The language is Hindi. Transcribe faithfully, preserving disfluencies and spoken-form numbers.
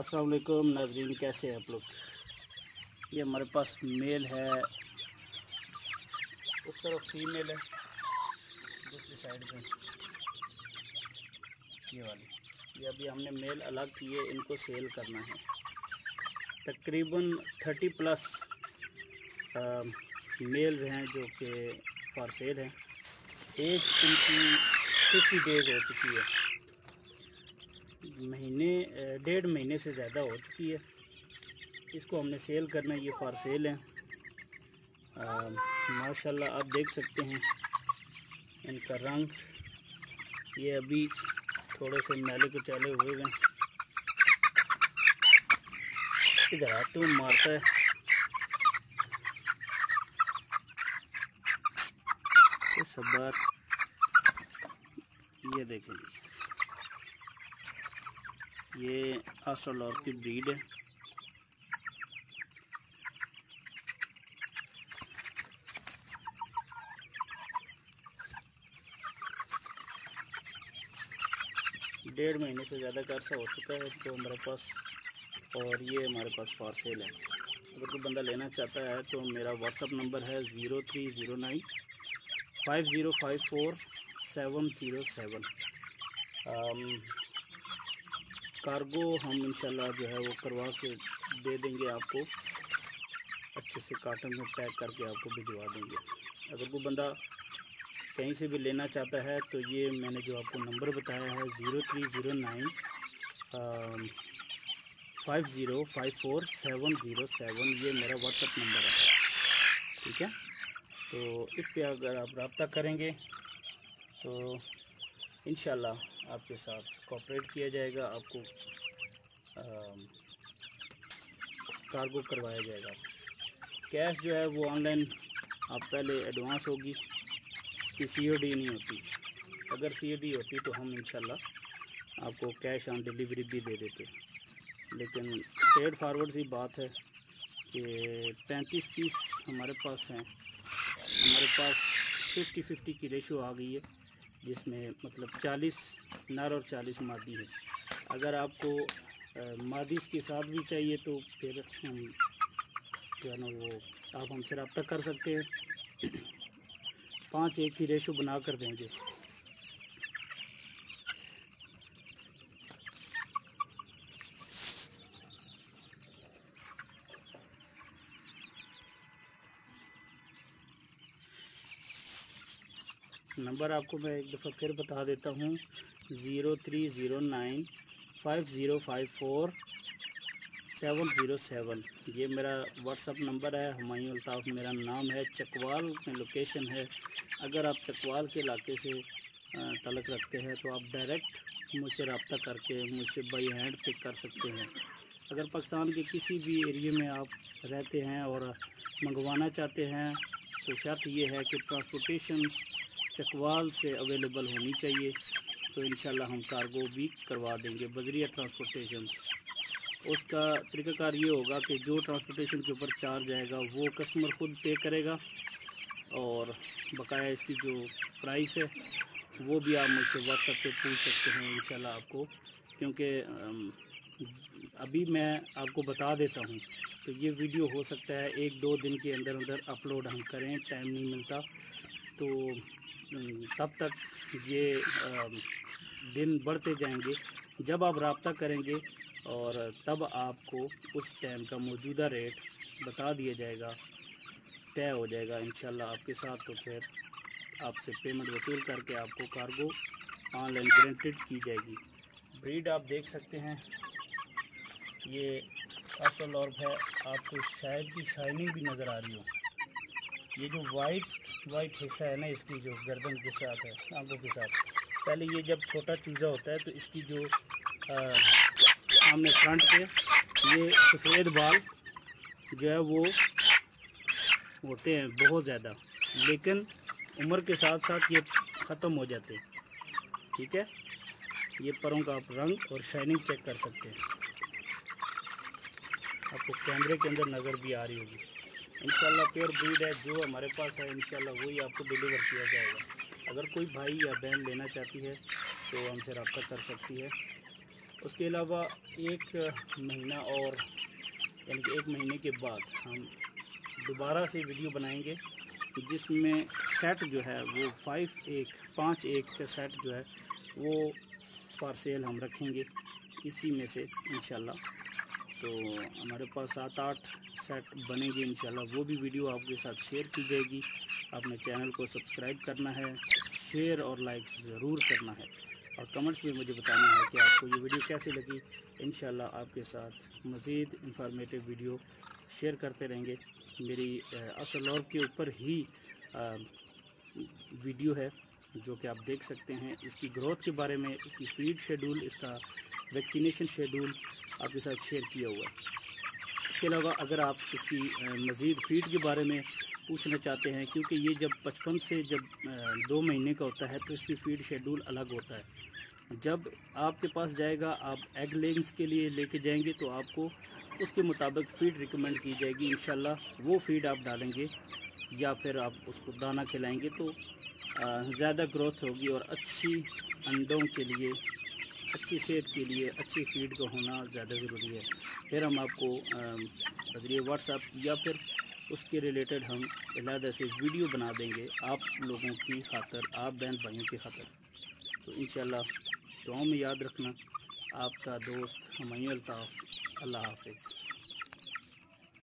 अस्सलाम वालेकुम नाज़रीन, कैसे हैं आप लोग। ये हमारे पास मेल है, उस तरफ फीमेल है दूसरी साइड में, ये वाली। ये अभी हमने मेल अलग किए, इनको सेल करना है। तकरीबन थर्टी प्लस आ, मेल्स हैं जो कि फॉर सेल हैं। एज इनकी फिफ्टी डेज हो चुकी है, महीने डेढ़ महीने से ज़्यादा हो चुकी है। इसको हमने सेल करना है, ये फॉर सेल है। माशाल्लाह आप देख सकते हैं इनका रंग। ये अभी थोड़े से मैले कुचाले हुए हैं। इधर हाथ में मारता है, इस बार ये देखेंगे। ये ऑस्ट्रेलॉर्प की ब्रीड है। डेढ़ महीने से ज़्यादा का अर्सा हो चुका है तो हमारे पास, और ये हमारे पास फॉर सेल है। अगर कोई बंदा लेना चाहता है तो मेरा व्हाट्सअप नंबर है zero three zero nine five zero five four seven zero seven. Cargo हम इंशाल्लाह जो है वो करवा के दे देंगे आपको, अच्छे से कार्टन में पैक करके आपको भिजवा देंगे। अगर कोई बंदा कहीं से भी लेना चाहता है तो ये मैंने जो आपको नंबर बताया है zero three zero nine five zero five four seven zero seven, ये मेरा व्हाट्सअप नंबर है, ठीक है। तो इस पर अगर आप रब्ता करेंगे तो इंशाल्लाह आपके साथ कोऑपरेट किया जाएगा, आपको आ, कार्गो करवाया जाएगा। कैश जो है वो ऑनलाइन आप पहले एडवांस होगी, इसकी सीओडी नहीं होती। अगर सीओडी होती तो हम इंशाल्लाह आपको कैश ऑन डिलीवरी भी दे देते, लेकिन स्ट्रेट फारवर्ड सी बात है कि पैंतीस पीस हमारे पास हैं। हमारे पास फिफ्टी फिफ्टी की रेशो आ गई है, जिसमें मतलब चालीस नर और चालीस मादी है। अगर आपको मादी के साथ भी चाहिए तो फिर हम जो है ना वो आप हमसे रब्ता कर सकते हैं। पाँच एक की रेशो बना कर देंगे। नंबर आपको मैं एक दफ़ा फिर बता देता हूँ zero three zero nine five zero five four seven zero seven, ये मेरा व्हाट्सअप नंबर है। हुमायूं इल्ताफ मेरा नाम है। चकवाल में लोकेशन है। अगर आप चकवाल के इलाके से तलक रखते हैं तो आप डायरेक्ट मुझसे रब्ता करके मुझसे बाई हैंड पिक कर सकते हैं। अगर पाकिस्तान के किसी भी एरिया में आप रहते हैं और मंगवाना चाहते हैं तो शर्त ये है कि ट्रांसपोर्टेशन चकवाल से अवेलेबल होनी चाहिए, तो इंशाल्लाह हम कार्गो भी करवा देंगे बजरिया ट्रांसपोर्टेशन। उसका तरीक़ाकार ये होगा कि जो ट्रांसपोर्टेशन के ऊपर चार्ज आएगा वो कस्टमर ख़ुद पे करेगा, और बकाया इसकी जो प्राइस है वो भी आप मुझसे व्हाट्सएप पे पूछ सकते हैं इंशाल्लाह आपको, क्योंकि अभी मैं आपको बता देता हूँ तो ये वीडियो हो सकता है एक दो दिन के अंदर अंदर अपलोड हम करें, टाइम नहीं मिलता। तो तब तक ये आ, दिन बढ़ते जाएंगे। जब आप रब्ता करेंगे और तब आपको उस टाइम का मौजूदा रेट बता दिया जाएगा, तय हो जाएगा इंशाल्लाह आपके साथ। तो फिर आपसे पेमेंट वसूल करके आपको कार्गो ऑनलाइन ग्रांटेड की जाएगी। ब्रीड आप देख सकते हैं, ये ऑस्ट्रेलॉर्प है। आपको शायद की शाइनिंग भी नज़र आ रही हो। ये जो वाइट वाइट हिस्सा है ना, इसकी जो गर्दन के साथ है, आंखों के साथ, पहले ये जब छोटा चूजा होता है तो इसकी जो सामने फ्रंट पे ये सफ़ेद बाल जो है वो होते हैं बहुत ज़्यादा, लेकिन उम्र के साथ साथ ये ख़त्म हो जाते हैं, ठीक है। ये परों का आप रंग और शाइनिंग चेक कर सकते हैं, आपको कैमरे के अंदर नज़र भी आ रही होगी। इंशाल्लाह प्योर ब्रीड है जो हमारे पास है, इंशाल्लाह वही आपको डिलीवर किया जाएगा। अगर कोई भाई या बहन लेना चाहती है तो हमसे रब्ता कर सकती है। उसके अलावा एक महीना और यानी कि एक महीने के बाद हम दोबारा से वीडियो बनाएंगे जिसमें सेट जो है वो फाइव एक पाँच एक का सेट जो है वो फॉर सेल हम रखेंगे इसी में से इंशाल्लाह। तो हमारे पास सात आठ सेट बनेंगे इंशाल्लाह, वो भी वीडियो आपके साथ शेयर की जाएगी। आपने चैनल को सब्सक्राइब करना है, शेयर और लाइक ज़रूर करना है और कमेंट्स में मुझे बताना है कि आपको ये वीडियो कैसी लगी। इंशाल्लाह आपके साथ मज़ीद इंफॉर्मेटिव वीडियो शेयर करते रहेंगे। मेरी ऑस्ट्रेलॉर्प के ऊपर ही आ, वीडियो है जो कि आप देख सकते हैं, इसकी ग्रोथ के बारे में, इसकी फीड शेड्यूल, इसका वैक्सीनेशन शेड्यूल आपके साथ शेयर किया हुआ है। इसके अलावा अगर आप इसकी मज़ीद फीड के बारे में पूछना चाहते हैं, क्योंकि ये जब पचपन से जब दो महीने का होता है तो इसकी फीड शेड्यूल अलग होता है। जब आपके पास जाएगा, आप एग लेइंग्स के लिए लेके जाएंगे तो आपको उसके मुताबिक फ़ीड रिकमेंड की जाएगी इंशाल्लाह। वो फ़ीड आप डालेंगे या फिर आप उसको दाना खिलाएंगे तो ज़्यादा ग्रोथ होगी और अच्छी अंडों के लिए, अच्छी सेहत के लिए अच्छी फीड का होना ज़्यादा ज़रूरी है। फिर हम आपको ज़रिए व्हाट्सएप या फिर उसके रिलेटेड हम अलहदा से वीडियो बना देंगे आप लोगों की खातर, आप बहन भाइयों की खातर। तो इंशाल्लाह दुआओं में याद रखना। आपका दोस्त हुमैयूं इल्ताफ। अल्लाह हाफिज़।